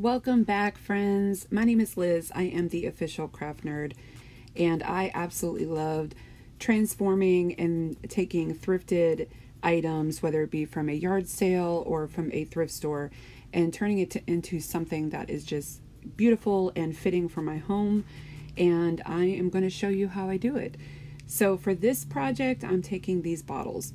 Welcome back, friends. My name is Liz. I am the Official Craft Nerd, and I absolutely loved transforming and taking thrifted items, whether it be from a yard sale or from a thrift store, and turning it into something that is just beautiful and fitting for my home. And I am going to show you how I do it. So for this project, I'm taking these bottles.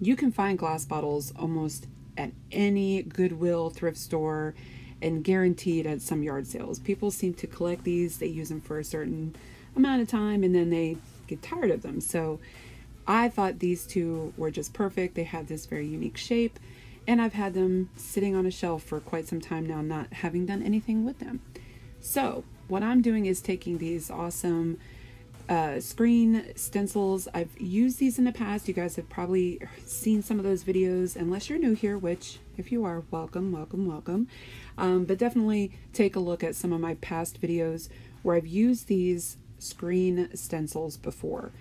You can find glass bottles almost at any Goodwill thrift store and guaranteed at some yard sales. People seem to collect these. They use them for a certain amount of time and then they get tired of them. So I thought these two were just perfect. They have this very unique shape, and I've had them sitting on a shelf for quite some time now, not having done anything with them. So what I'm doing is taking these awesome screen stencils. I've used these in the past. You guys have probably seen some of those videos, unless you're new here, which if you are, welcome. But definitely take a look at some of my past videos where I've used these screen stencils before.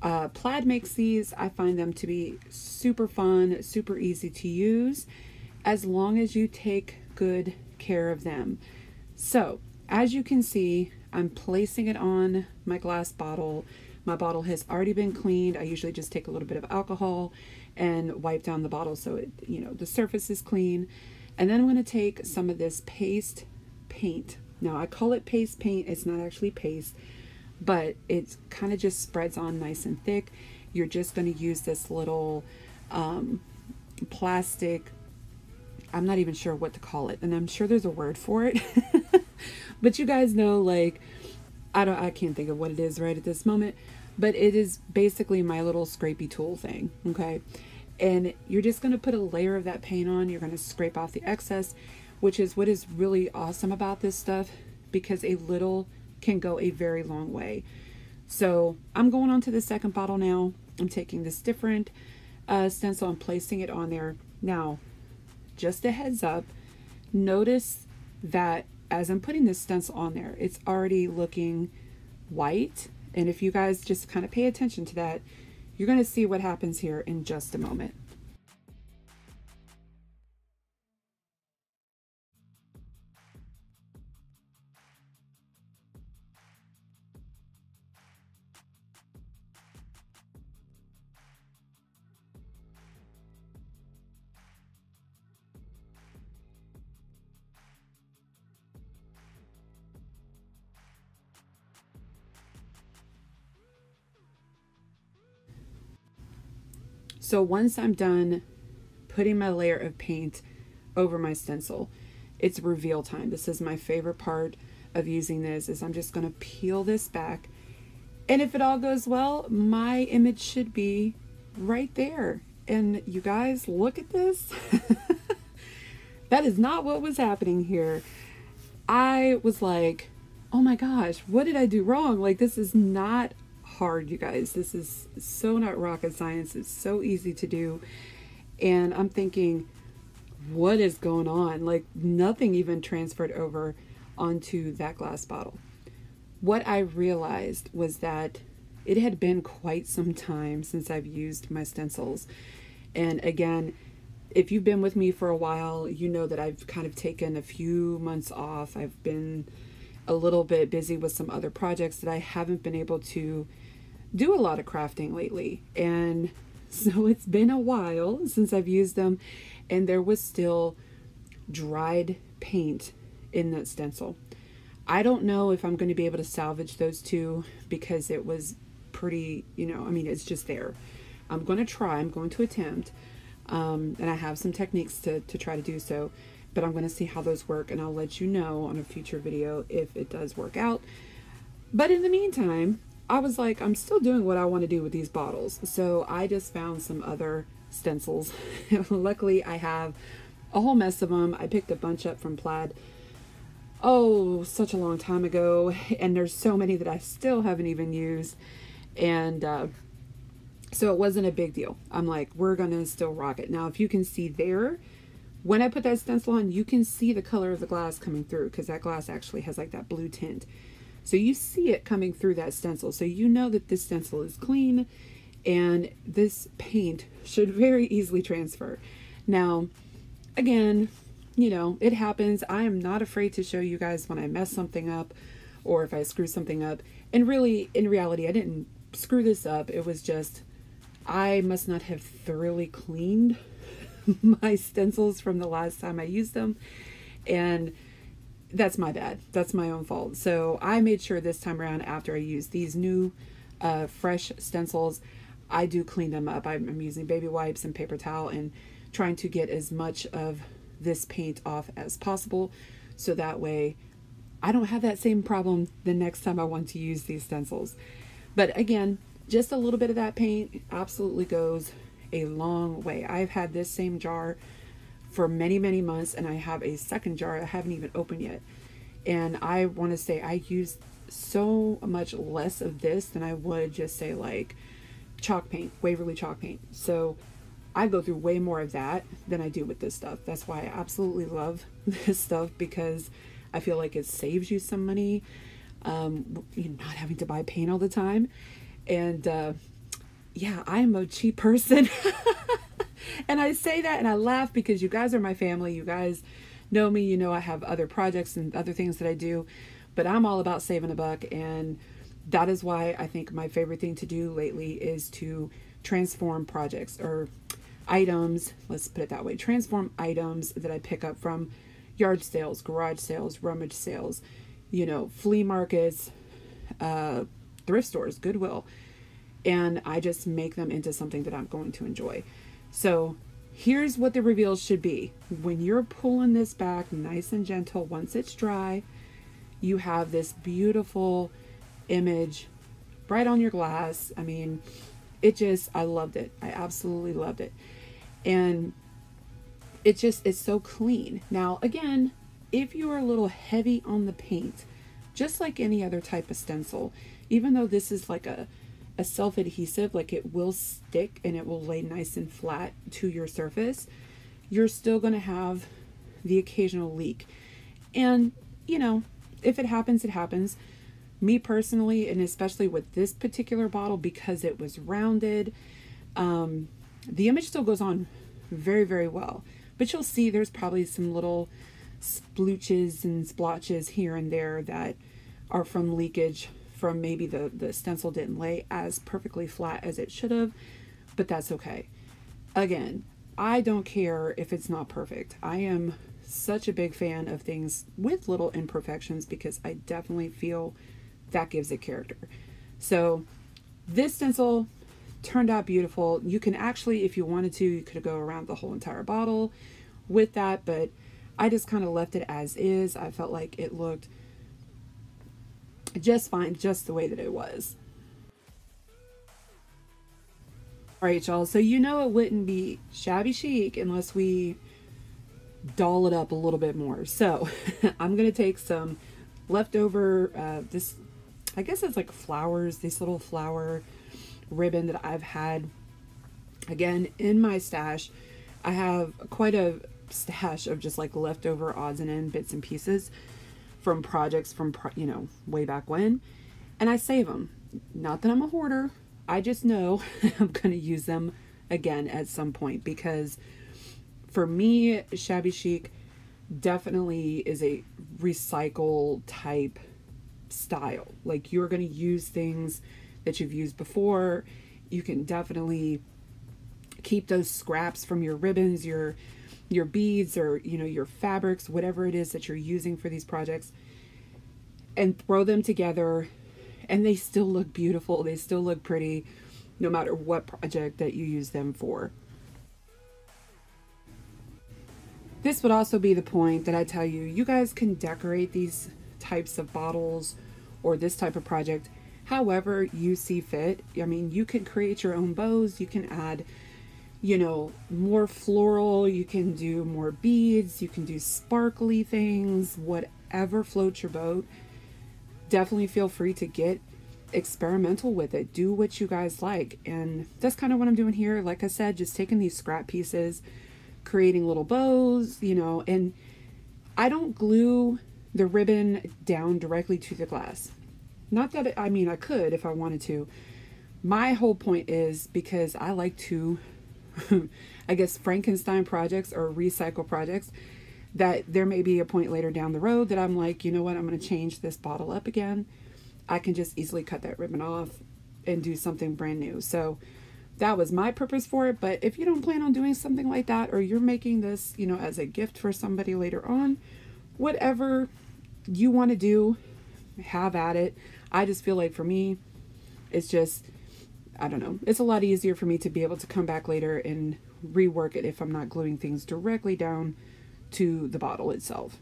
Plaid makes these. I find them to be super fun, super easy to use, as long as you take good care of them. So as you can see, I'm placing it on my glass bottle. My bottle has already been cleaned. I usually just take a little bit of alcohol and wipe down the bottle so it, you know, the surface is clean. And then I'm going to take some of this paste paint. Now I call it paste paint. It's not actually paste, but it kind of just spreads on nice and thick. You're just going to use this little plastic, I'm not even sure what to call it, and I'm sure there's a word for it. But you guys know, like, I can't think of what it is right at this moment, but it is basically my little scrapey tool thing, okay? And you're just gonna put a layer of that paint on. You're gonna scrape off the excess, which is what is really awesome about this stuff, because a little can go a very long way. So I'm going on to the second bottle now. I'm taking this different stencil and placing it on there. Now, just a heads up, notice that as I'm putting this stencil on there, it's already looking white. And if you guys just kind of pay attention to that, you're going to see what happens here in just a moment. So once I'm done putting my layer of paint over my stencil, it's reveal time. This is my favorite part of using this, is I'm just going to peel this back. And if it all goes well, my image should be right there. And you guys, look at this. That is not what was happening here. I was like, oh my gosh, what did I do wrong? Like, this is not hard, you guys. This is so not rocket science. It's so easy to do. And I'm thinking, what is going on? Like, nothing even transferred over onto that glass bottle. What I realized was that it had been quite some time since I've used my stencils. And again, if you've been with me for a while, you know that I've kind of taken a few months off. I've been a little bit busy with some other projects that I haven't been able to do a lot of crafting lately, and so it's been a while since I've used them, and there was still dried paint in that stencil. I don't know if I'm going to be able to salvage those two, because it was pretty, you know, I mean, it's just there. I'm going to try, I'm going to attempt, and I have some techniques to try to do so, but I'm going to see how those work, and I'll let you know on a future video if it does work out. But in the meantime, I was like, I'm still doing what I want to do with these bottles. So I just found some other stencils. Luckily, I have a whole mess of them. I picked a bunch up from Plaid, oh, such a long time ago. And there's so many that I still haven't even used. And so it wasn't a big deal. I'm like, we're going to still rock it. Now, if you can see there, when I put that stencil on, you can see the color of the glass coming through, because that glass actually has like that blue tint. So you see it coming through that stencil. So you know that this stencil is clean, and this paint should very easily transfer. Now, again, you know, it happens. I am not afraid to show you guys when I mess something up or if I screw something up. And really, in reality, I didn't screw this up. It was just, I must not have thoroughly cleaned my stencils from the last time I used them. And that's my bad. That's my own fault. So I made sure this time around, after I used these new fresh stencils, I do clean them up. I'm using baby wipes and paper towel and trying to get as much of this paint off as possible. So that way I don't have that same problem the next time I want to use these stencils. But again, just a little bit of that paint absolutely goes a long way. I've had this same jar for many, many months, and I have a second jar I haven't even opened yet. And I want to say I used so much less of this than I would just say like chalk paint, Waverly chalk paint. So I go through way more of that than I do with this stuff. That's why I absolutely love this stuff, because I feel like it saves you some money. You're not having to buy paint all the time. And yeah, I am a cheap person. And I say that and I laugh because you guys are my family. You guys know me. You know I have other projects and other things that I do, but I'm all about saving a buck. And that is why I think my favorite thing to do lately is to transform projects or items. Let's put it that way. Transform items that I pick up from yard sales, garage sales, rummage sales, you know, flea markets, thrift stores, Goodwill. And I just make them into something that I'm going to enjoy. So here's what the reveal should be. When you're pulling this back nice and gentle, once it's dry, you have this beautiful image right on your glass. I mean, it just, I loved it. I absolutely loved it. And it just is so clean. Now, again, if you are a little heavy on the paint, just like any other type of stencil, even though this is like a self-adhesive, like it will stick and it will lay nice and flat to your surface, you're still going to have the occasional leak. And, you know, if it happens, it happens. Me personally, and especially with this particular bottle, because it was rounded, the image still goes on very, very well. But you'll see there's probably some little splotches and splotches here and there that are from leakage from maybe the stencil didn't lay as perfectly flat as it should have, but that's okay. Again, I don't care if it's not perfect. I am such a big fan of things with little imperfections because I definitely feel that gives it character. So this stencil turned out beautiful. You can actually, if you wanted to, you could go around the whole entire bottle with that, but I just kind of left it as is. I felt like it looked just fine, just the way that it was. All right, y'all, so you know it wouldn't be shabby chic unless we doll it up a little bit more. So I'm gonna take some leftover, this, I guess it's like flowers, this little flower ribbon that I've had, again, in my stash. I have quite a stash of just like leftover odds and ends, bits and pieces from projects from, you know, way back when, and I save them. Not that I'm a hoarder, I just know I'm gonna use them again at some point, because for me, shabby chic definitely is a recycle type style. Like, you're going to use things that you've used before. You can definitely keep those scraps from your ribbons, your beads, or, you know, your fabrics, whatever it is that you're using for these projects, and throw them together, and they still look beautiful. They still look pretty no matter what project that you use them for. This would also be the point that I tell you, you guys can decorate these types of bottles or this type of project however you see fit. I mean, you can create your own bows, you can add, you know, more floral, you can do more beads, you can do sparkly things, whatever floats your boat. Definitely feel free to get experimental with it. Do what you guys like. And that's kind of what I'm doing here. Like I said, just taking these scrap pieces, creating little bows, you know, and I don't glue the ribbon down directly to the glass. Not that, I mean, I could if I wanted to. My whole point is because I like to, I guess, Frankenstein projects or recycle projects. that there may be a point later down the road that I'm like, you know what, I'm going to change this bottle up again. I can just easily cut that ribbon off and do something brand new. So that was my purpose for it. But if you don't plan on doing something like that, or you're making this, you know, as a gift for somebody later on, whatever you want to do, have at it. I just feel like for me, it's just, I don't know, it's a lot easier for me to be able to come back later and rework it if I'm not gluing things directly down to the bottle itself.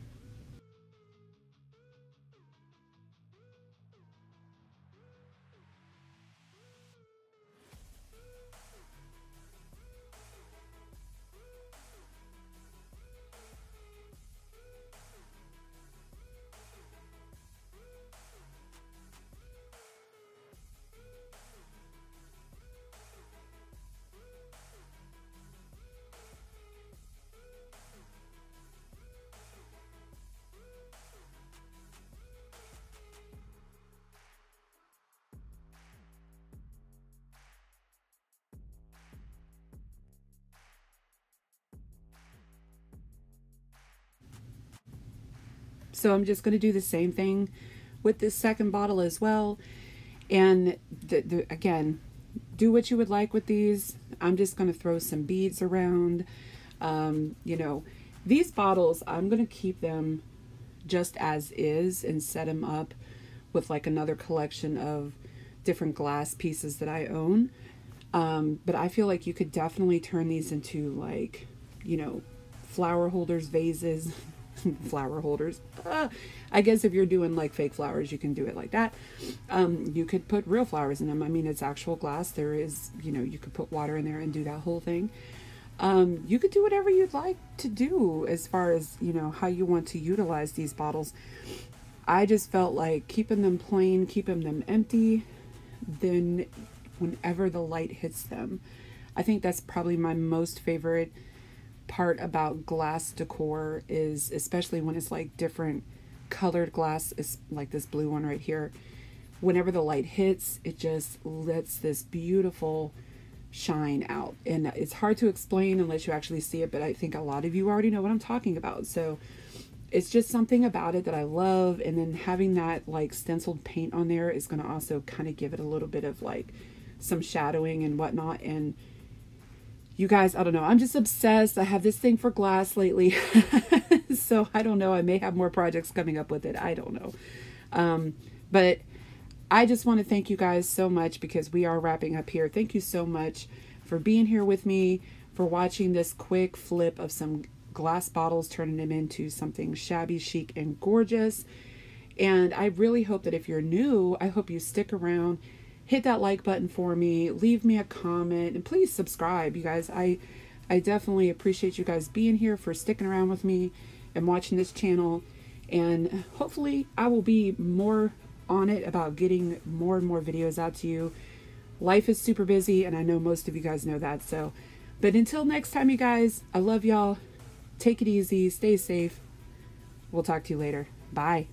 So I'm just going to do the same thing with this second bottle as well. And again, do what you would like with these. I'm just going to throw some beads around. You know, these bottles, I'm going to keep them just as is and set them up with like another collection of different glass pieces that I own. But I feel like you could definitely turn these into like, you know, flower holders, vases, flower holders. I guess if you're doing like fake flowers, you can do it like that. You could put real flowers in them. I mean, it's actual glass. There is, you know, you could put water in there and do that whole thing. You could do whatever you'd like to do as far as, you know, how you want to utilize these bottles. I just felt like keeping them plain, keeping them empty, then whenever the light hits them. I think that's probably my most favorite part about glass decor, is especially when it's like different colored glass, is like this blue one right here. Whenever the light hits, it just lets this beautiful shine out, and it's hard to explain unless you actually see it, but I think a lot of you already know what I'm talking about. So it's just something about it that I love. And then having that like stenciled paint on there is going to also kind of give it a little bit of like some shadowing and whatnot. And you guys, I don't know, I'm just obsessed. I have this thing for glass lately. So I don't know, I may have more projects coming up with it. I don't know. But I just want to thank you guys so much, because we are wrapping up here. Thank you so much for being here with me, for watching this quick flip of some glass bottles, turning them into something shabby chic and gorgeous. And I really hope that if you're new, I hope you stick around. Hit that like button for me, leave me a comment, and please subscribe, you guys. I definitely appreciate you guys being here, for sticking around with me and watching this channel. And hopefully I will be more on it about getting more and more videos out to you. Life is super busy, and I know most of you guys know that. So, but until next time, you guys, I love y'all. Take it easy, stay safe. We'll talk to you later. Bye.